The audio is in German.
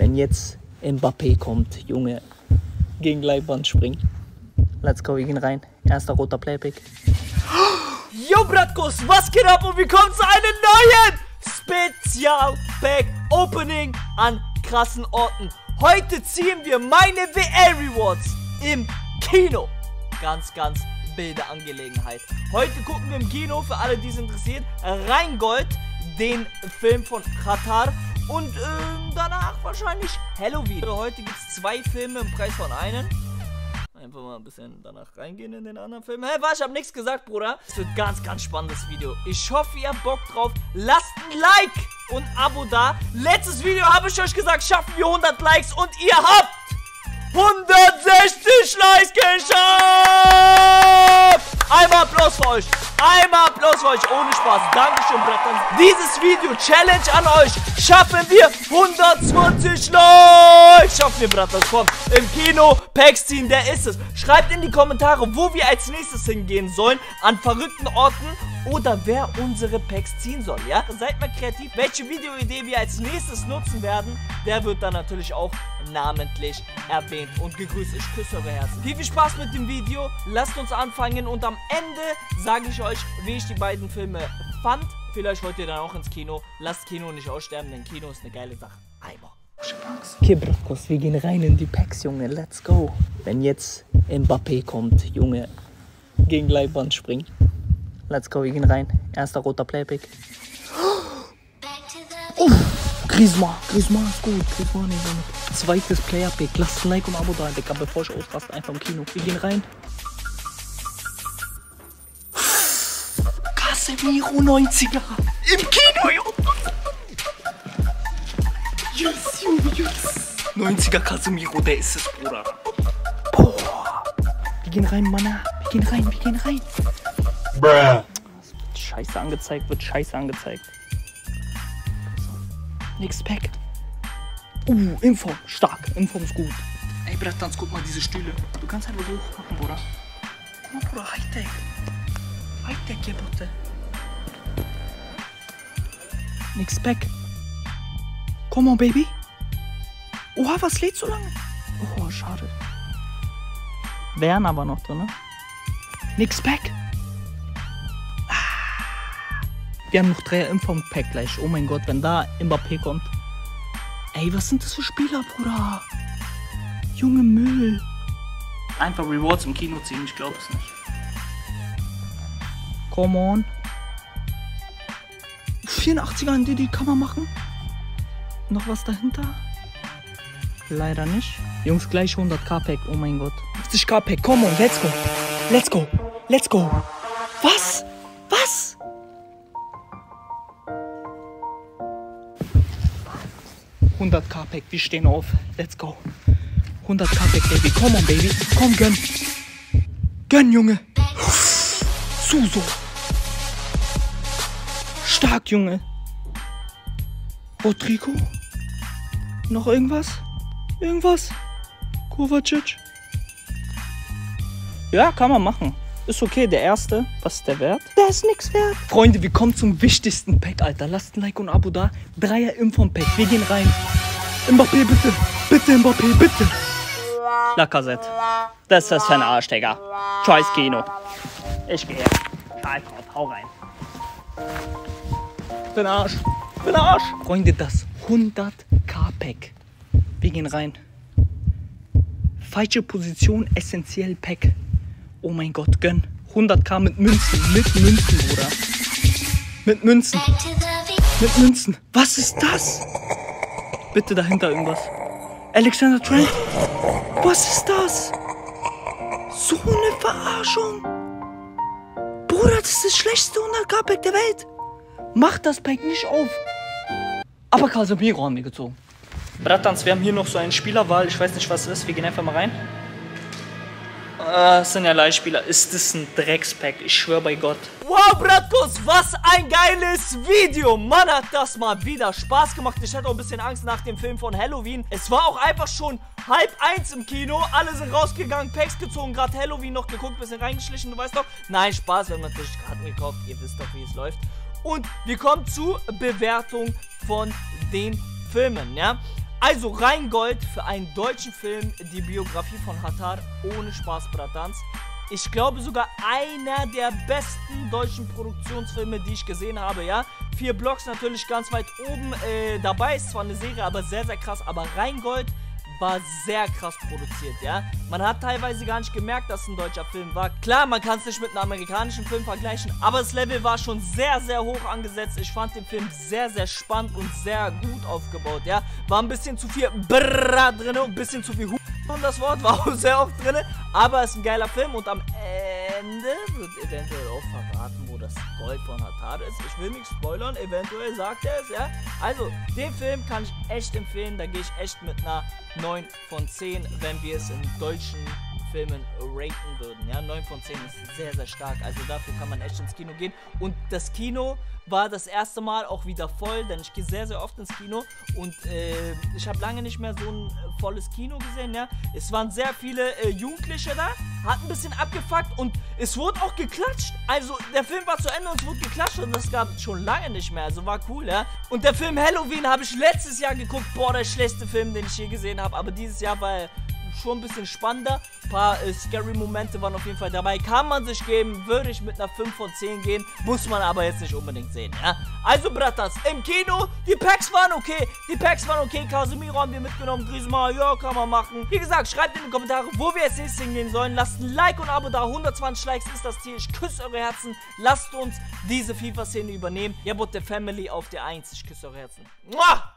Wenn jetzt Mbappé kommt, Junge, gegen Leibwand springen. Let's go, wir gehen rein. Erster roter Playpick. Yo, Bratkos, was geht ab und willkommen zu einem neuen Spezial-Pack-Opening an krassen Orten. Heute ziehen wir meine WL Rewards im Kino. Ganz, ganz wilde Angelegenheit. Heute gucken wir im Kino, für alle, die es interessiert, Rheingold, den Film von Xatar. Und danach wahrscheinlich Halloween. Heute gibt es zwei Filme im Preis von einem. Einfach mal ein bisschen danach reingehen in den anderen Film. Hey, was? Ich hab nichts gesagt, Bruder. Es wird ein ganz, ganz spannendes Video. Ich hoffe, ihr habt Bock drauf. Lasst ein Like und ein Abo da. Letztes Video habe ich euch gesagt, schaffen wir 100 Likes. Und ihr habt 160 Likes geschafft. Einmal Applaus für euch. Einmal Applaus für euch. Ohne Spaß. Dankeschön, Bretton. Dieses Video, Challenge an euch. Schaffen wir 120 Leute. Schaffen wir, Bretton. Komm, im Kino, Packs ziehen, der ist es. Schreibt in die Kommentare, wo wir als nächstes hingehen sollen. An verrückten Orten. Oder wer unsere Packs ziehen soll, ja? Seid mal kreativ. Welche Videoidee wir als nächstes nutzen werden, der wird dann natürlich auch namentlich erwähnt und gegrüßt. Ich küsse eure Herzen. Viel Spaß mit dem Video. Lasst uns anfangen und am Ende sage ich euch, wie ich die beiden Filme fand. Vielleicht wollt ihr dann auch ins Kino. Lasst Kino nicht aussterben, denn Kino ist eine geile Sache. Einmal. Okay, Bratkos, wir gehen rein in die Packs, Junge. Let's go. Wenn jetzt Mbappé kommt, Junge, gegen Leibwand springen. Let's go, wir gehen rein. Erster roter Playpick. Uff, Griezmann ist gut. Griezmann ist gut. Zweites Playerpick. Lasst ein Like und ein Abo da, Digga, bevor ich ausraste, einfach im Kino. Wir gehen rein. Casemiro 90er. Im Kino, Junge. Yes, Junge, yes. 90er Casemiro, der ist es, Bruder. Boah. Wir gehen rein, Mann. Wir gehen rein. Bruh. Scheiße angezeigt, Nix Pack. Inform, stark. Inform ist gut. Ey, Brettanz, guck mal diese Stühle. Du kannst einfach so hochmachen, Bruder. Guck mal, Bruder, Hightech. Hightech hier, bitte. Nix Pack. Komm on, Baby. Oha, was lädt so lange? Oh, schade. Wären aber noch drin, ne? Nix Pack. Wir haben noch 3 Inform-Pack gleich. Oh mein Gott, wenn da Mbappé kommt. Ey, was sind das für Spieler, Bruder? Junge Müll. Einfach Rewards im Kino ziehen, ich glaub's nicht. Come on. 84er in die kann man machen. Noch was dahinter? Leider nicht. Jungs, gleich 100k-Pack, oh mein Gott. 50k-Pack, come on, let's go. Let's go. Was? $100k-Pack, wir stehen auf. Let's go. $100k-Pack, Baby. Komm on, Baby. Komm, gönn. Gönn, Junge. Suso. Stark, Junge. Rodrigo? Noch irgendwas? Kovacic? Ja, kann man machen. Ist okay, der erste. Was ist der wert? Der ist nix wert. Freunde, wir kommen zum wichtigsten Pack, Alter. Lasst ein Like und ein Abo da. 3er Inform-Pack. Wir gehen rein. Mbappé, bitte. Mbappé, bitte. Lacazette. Das ist für ein Arsch, Digga. Scheiß Kino. Ich gehe. Scheiß Gott, hau rein. Für ein Arsch. Freunde, das 100k-Pack. Wir gehen rein. Falsche Position, essentiell Pack. Oh mein Gott, gönn. 100k mit Münzen, Bruder. Mit Münzen. Was ist das? Bitte dahinter irgendwas. Alexander Trent. Was ist das? So eine Verarschung. Bruder, das ist das schlechteste 100k-Pack der Welt. Mach das Pack nicht auf. Aber Casemiro haben wir gezogen. Brattans, wir haben hier noch so einen Spielerwahl. Ich weiß nicht, was es ist. Wir gehen einfach mal rein. Das sind ja Leihspieler. Ist das ein Dreckspack? Ich schwöre bei Gott. Wow, Bratkos, was ein geiles Video. Mann, hat das mal wieder Spaß gemacht. Ich hatte auch ein bisschen Angst nach dem Film von Halloween. Es war auch einfach schon 12:30 im Kino. Alle sind rausgegangen, Packs gezogen, gerade Halloween noch geguckt, bisschen reingeschlichen, du weißt doch. Nein, Spaß, wir haben natürlich Karten gekauft. Ihr wisst doch, wie es läuft. Und wir kommen zur Bewertung von den Filmen, ja. Also Rheingold für einen deutschen Film, die Biografie von Xatar, ohne Spaß, Bratans. Ich glaube sogar einer der besten deutschen Produktionsfilme, die ich gesehen habe, ja. 4 Blocks natürlich ganz weit oben dabei, ist zwar eine Serie, aber sehr, sehr krass. Aber Rheingold war sehr krass produziert, ja. Man hat teilweise gar nicht gemerkt, dass es ein deutscher Film war. Klar, man kann es nicht mit einem amerikanischen Film vergleichen, aber das Level war schon sehr, sehr hoch angesetzt. Ich fand den Film sehr, sehr spannend und sehr gut aufgebaut, ja. War ein bisschen zu viel Brrrr drin, ein bisschen zu viel Hu. Und das Wort war auch sehr oft drin, aber es ist ein geiler Film und am Ende wird eventuell auch verraten, wo das Gold von Xatar ist. Ich will nichts spoilern, eventuell sagt er es, ja. Also, den Film kann ich echt empfehlen, da gehe ich echt mit einer 9 von 10, wenn wir es in deutschen Filmen raten würden, ja. 9 von 10 ist sehr, sehr stark, also dafür kann man echt ins Kino gehen. Und das Kino war das erste Mal auch wieder voll, denn ich gehe sehr, sehr oft ins Kino und ich habe lange nicht mehr so ein volles Kino gesehen, ja. Es waren sehr viele Jugendliche da, hat ein bisschen abgefuckt und es wurde auch geklatscht. Also der Film war zu Ende und es wurde geklatscht und das gab es schon lange nicht mehr, also war cool, ja. Und der Film Halloween habe ich letztes Jahr geguckt, boah, der schlechteste Film, den ich je gesehen habe, aber dieses Jahr war schon ein bisschen spannender, ein paar scary Momente waren auf jeden Fall dabei, kann man sich geben, würde ich mit einer 5 von 10 gehen, muss man aber jetzt nicht unbedingt sehen, ja. Also Bratas, im Kino, die Packs waren okay, Casemiro haben wir mitgenommen, Griezmann, ja, kann man machen. Wie gesagt, schreibt in die Kommentare, wo wir als nächstes hingehen sollen, lasst ein Like und ein Abo da, 120 Likes ist das Ziel, ich küsse eure Herzen, lasst uns diese FIFA-Szene übernehmen, ihr Boot der Family auf der 1, ich küsse eure Herzen. Muah!